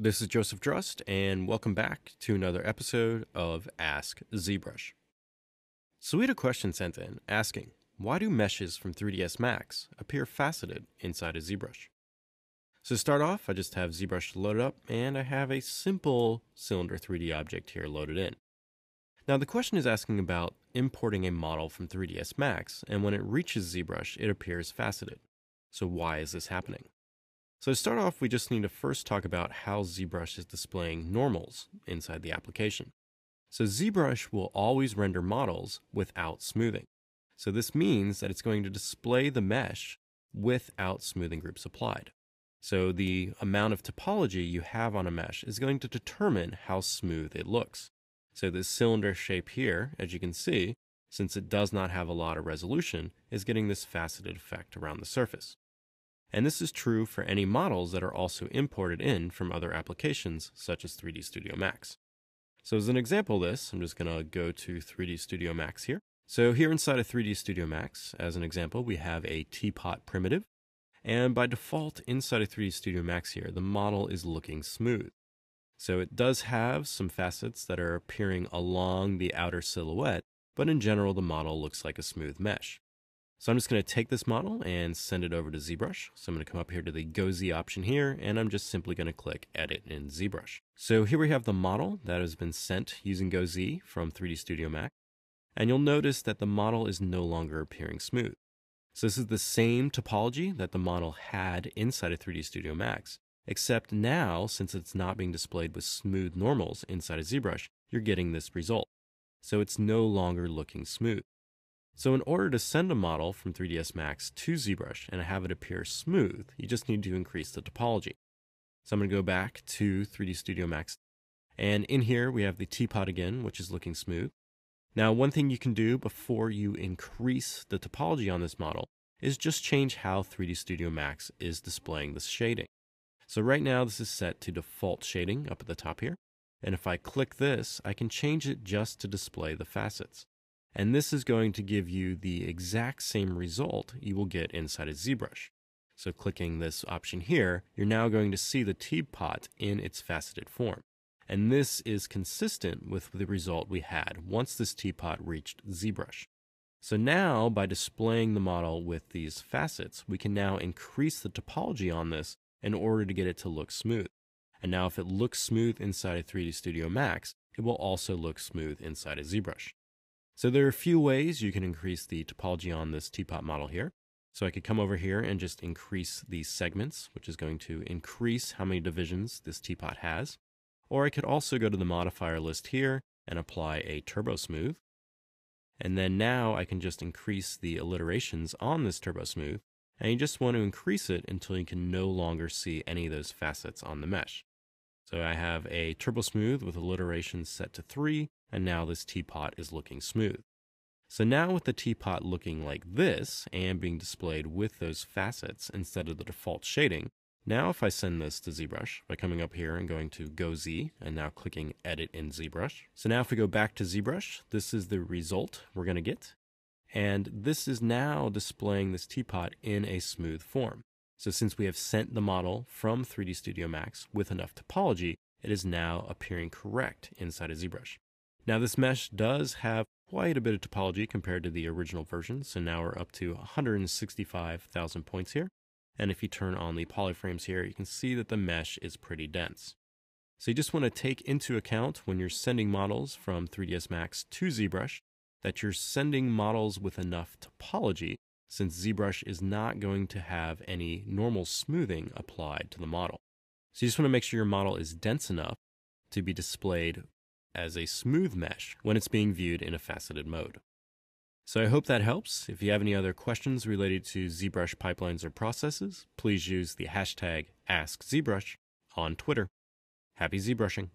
This is Joseph Drust, and welcome back to another episode of Ask ZBrush. So we had a question sent in asking, why do meshes from 3ds Max appear faceted inside of ZBrush? So to start off, I just have ZBrush loaded up, and I have a simple cylinder 3D object here loaded in. Now the question is asking about importing a model from 3ds Max, and when it reaches ZBrush, it appears faceted. So why is this happening? So to start off, we just need to first talk about how ZBrush is displaying normals inside the application. So ZBrush will always render models without smoothing. So this means that it's going to display the mesh without smoothing groups applied. So the amount of topology you have on a mesh is going to determine how smooth it looks. So this cylinder shape here, as you can see, since it does not have a lot of resolution, is getting this faceted effect around the surface. And this is true for any models that are also imported in from other applications, such as 3D Studio Max. So as an example of this, I'm just going to go to 3D Studio Max here. So here inside of 3D Studio Max, as an example, we have a teapot primitive. And by default, inside of 3D Studio Max here, the model is looking smooth. So it does have some facets that are appearing along the outer silhouette, but in general, the model looks like a smooth mesh. So I'm just going to take this model and send it over to ZBrush. So I'm going to come up here to the GoZ option here, and I'm just simply going to click Edit in ZBrush. So here we have the model that has been sent using GoZ from 3D Studio Max. And you'll notice that the model is no longer appearing smooth. So this is the same topology that the model had inside of 3D Studio Max, except now, since it's not being displayed with smooth normals inside of ZBrush, you're getting this result. So it's no longer looking smooth. So in order to send a model from 3ds Max to ZBrush and have it appear smooth, you just need to increase the topology. So I'm going to go back to 3D Studio Max. And in here, we have the teapot again, which is looking smooth. Now, one thing you can do before you increase the topology on this model is just change how 3D Studio Max is displaying the shading. So right now, this is set to default shading up at the top here. And if I click this, I can change it just to display the facets. And this is going to give you the exact same result you will get inside of ZBrush. So clicking this option here, you're now going to see the teapot in its faceted form. And this is consistent with the result we had once this teapot reached ZBrush. So now, by displaying the model with these facets, we can now increase the topology on this in order to get it to look smooth. And now if it looks smooth inside of 3D Studio Max, it will also look smooth inside of ZBrush. So there are a few ways you can increase the topology on this teapot model here. So I could come over here and just increase these segments, which is going to increase how many divisions this teapot has. Or I could also go to the modifier list here and apply a TurboSmooth. And then now I can just increase the alliterations on this TurboSmooth. And you just want to increase it until you can no longer see any of those facets on the mesh. So I have a TurboSmooth with alliterations set to 3. And now this teapot is looking smooth. So now with the teapot looking like this and being displayed with those facets instead of the default shading, now if I send this to ZBrush by coming up here and going to GoZ and now clicking Edit in ZBrush. So now if we go back to ZBrush, this is the result we're going to get. And this is now displaying this teapot in a smooth form. So since we have sent the model from 3D Studio Max with enough topology, it is now appearing correct inside of ZBrush. Now this mesh does have quite a bit of topology compared to the original version, so now we're up to 165,000 points here. And if you turn on the polyframes here, you can see that the mesh is pretty dense. So you just want to take into account when you're sending models from 3ds Max to ZBrush that you're sending models with enough topology, since ZBrush is not going to have any normal smoothing applied to the model. So you just want to make sure your model is dense enough to be displayed as a smooth mesh when it's being viewed in a faceted mode. So I hope that helps. If you have any other questions related to ZBrush pipelines or processes, please use the hashtag AskZBrush on Twitter. Happy ZBrushing!